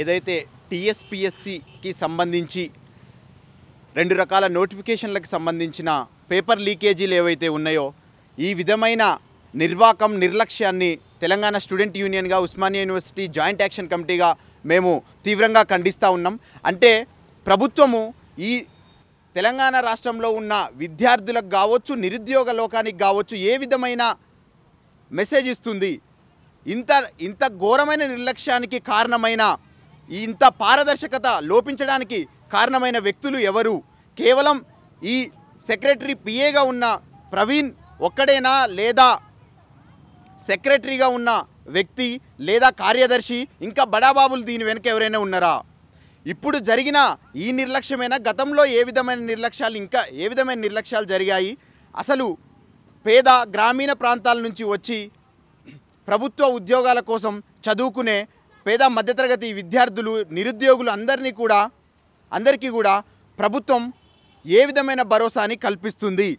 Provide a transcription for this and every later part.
ఏదైతే టీఎస్పీఎస్సీ की సంబంధించి రెండు రకాల నోటిఫికేషన్లకు సంబంధించిన పేపర్ లీకేజీలు ఏవైతే ఉన్నాయో ఈ విధమైన నిర్వాకం నిర్లక్ష్యాన్ని తెలంగాణ స్టూడెంట్ యూనియన్ గా ఉస్మానియా యూనివర్సిటీ జాయింట్ యాక్షన్ కమిటీగా మేము తీవ్రంగా ఖండిస్తా ఉన్నాం। అంటే ప్రభుత్వము ఈ తెలంగాణ రాష్ట్రంలో ఉన్న విద్యార్థులకు కావచ్చు నిరుద్యోగ లోకానికి కావచ్చు ఏ విధమైన మెసేజ్ ఇస్తుంది। ఇంత ఘోరమైన నిర్లక్ష్యానికి కారణమైన ఇంత పారదర్శకత లోపించడానికి కారణమైన వ్యక్తులు ఎవరు? కేవలం ఈ సెక్రటరీ పిఏగా ఉన్న ప్రవీణ్ ఒక్కడేనా, లేదా సెక్రటరీగా ఉన్న వ్యక్తి లేదా కార్యదర్శి ఇంకా బడాబాబులు దీని వెనుక ఎవరైనా ఉన్నారా? ఇప్పుడు జరిగిన ఈ నిర్లక్ష్యమైనా గతంలో ఏ విధమైన నిర్లక్ష్యాలు ఇంకా ఏ విధమైన నిర్లక్ష్యాలు జరిగాయి? అసలు పేద గ్రామీణ ప్రాంతాల నుంచి వచ్చి ప్రభుత్వ ఉద్యోగాల కోసం చదువుకునే పేద మధ్యతరగతి విద్యార్థులు నిరుద్యోగులు అందరికీ కూడా ప్రభుత్వం ఏ విధమైన భరోసాని కల్పిస్తుంది?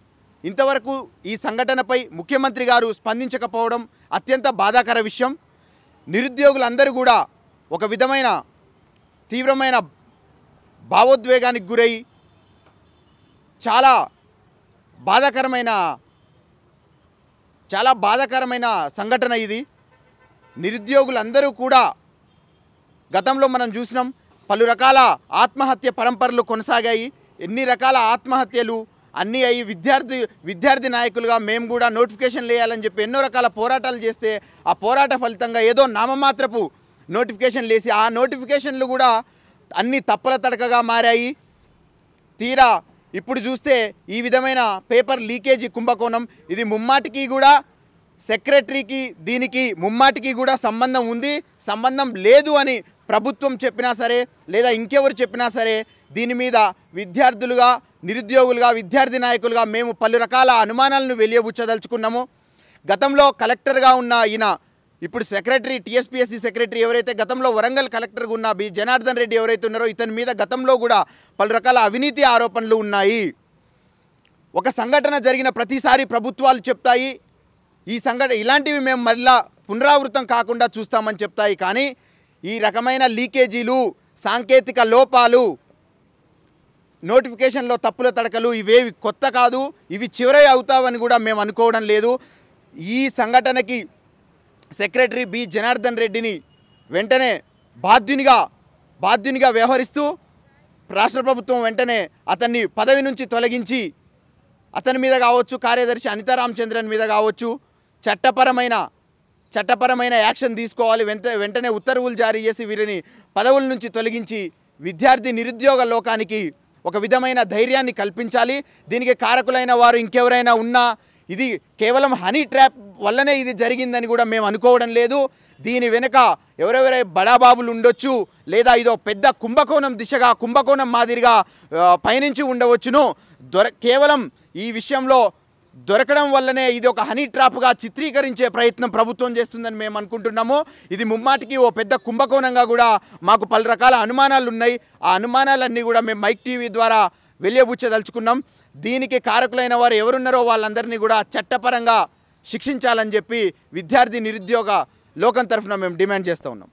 ఇంతవరకు ఈ సంఘటనపై ముఖ్యమంత్రి గారు స్పందించకపోవడం అత్యంత బాధాకర విషయం। నిరుద్యోగులందరూ కూడా ఒక విధమైన తీవ్రమైన భావోద్వేగానికి గురై చాలా బాధాకరమైన సంఘటన ఇది। నిరుద్యోగులందరూ కూడా గతంలో మనం చూసినాం పలు రకాల ఆత్మహత్య పరంపరలు కొనసాగాయి। ఎన్ని రకాల ఆత్మహత్యలు అన్నీ అయ్యి విద్యార్థి నాయకులుగా మేము కూడా నోటిఫికేషన్లు వేయాలని చెప్పి ఎన్నో రకాల పోరాటాలు చేస్తే ఆ పోరాట ఫలితంగా ఏదో నామమాత్రపు నోటిఫికేషన్లు వేసి ఆ నోటిఫికేషన్లు కూడా అన్ని తప్పుల తడకగా మారాయి। తీరా ఇప్పుడు చూస్తే ఈ విధమైన పేపర్ లీకేజీ కుంభకోణం ఇది ముమ్మాటికి కూడా సెక్రటరీకి దీనికి ముమ్మాటికి కూడా సంబంధం ఉంది, సంబంధం లేదు అని ప్రభుత్వం చెప్పినా సరే లేదా ఇంకెవరు చెప్పినా సరే దీని మీద విద్యార్థులుగా నిరుద్యోగులుగా విద్యార్థి నాయకులుగా మేము పలు రకాల అనుమానాలను వెలియబుచ్చదలుచుకున్నాము। గతంలో కలెక్టర్గా ఉన్న ఈయన ఇప్పుడు సెక్రటరీ టీఎస్పీఎస్సీ సెక్రటరీ ఎవరైతే గతంలో వరంగల్ కలెక్టర్గా ఉన్న బి. జనార్దన్ రెడ్డి ఎవరైతే ఉన్నారో ఇతని మీద గతంలో కూడా పలు రకాల అవినీతి ఆరోపణలు ఉన్నాయి। ఒక సంఘటన జరిగిన ప్రతిసారి ప్రభుత్వాలు చెప్తాయి ఈ సంఘటన ఇలాంటివి మేము మళ్ళా పునరావృతం కాకుండా చూస్తామని చెప్తాయి, కానీ ఈ రకమైన లీకేజీలు సాంకేతిక లోపాలు నోటిఫికేషన్లో తప్పుల తడకలు ఇవేవి కొత్త కాదు, ఇవి చివరి అవుతావని కూడా మేము అనుకోవడం లేదు। ఈ సంఘటనకి సెక్రటరీ బి. జనార్దన్ రెడ్డిని వెంటనే బాధ్యునిగా వ్యవహరిస్తూ రాష్ట్ర ప్రభుత్వం వెంటనే అతన్ని పదవి నుంచి తొలగించి అతని మీద కావచ్చు కార్యదర్శి అనితా రామచంద్రన్ మీద కావచ్చు చట్టపరమైన యాక్షన్ తీసుకోవాలి। వెంటనే ఉత్తర్వులు జారీ చేసి వీరిని పదవుల నుంచి తొలగించి విద్యార్థి నిరుద్యోగ లోకానికి ఒక విధమైన ధైర్యాన్ని కల్పించాలి। దీనికి కారకులైన వారు ఇంకెవరైనా ఉన్నా ఇది కేవలం హనీ ట్రాప్ వల్లనే ఇది జరిగిందని కూడా మేము అనుకోవడం లేదు। దీని వెనుక ఎవరెవరై బడాబాబులు ఉండొచ్చు, లేదా ఇదో పెద్ద కుంభకోణం మాదిరిగా పయనించి ఉండవచ్చును। కేవలం ఈ విషయంలో దొరకడం వల్లనే ఇది ఒక హనీ ట్రాప్గా చిత్రీకరించే ప్రయత్నం ప్రభుత్వం చేస్తుందని మేము అనుకుంటున్నాము। ఇది ముమ్మాటికి ఓ పెద్ద కుంభకోణంగా కూడా మాకు పలు రకాల అనుమానాలు ఉన్నాయి। ఆ అనుమానాలన్నీ కూడా మేము మైక్ టీవీ ద్వారా వెలియబుచ్చదలుచుకున్నాం। దీనికి కారకులైన వారు ఎవరున్నారో వాళ్ళందరినీ కూడా చట్టపరంగా శిక్షించాలని చెప్పి విద్యార్థి నిరుద్యోగ లోకం తరఫున మేము డిమాండ్ చేస్తూ ఉన్నాం।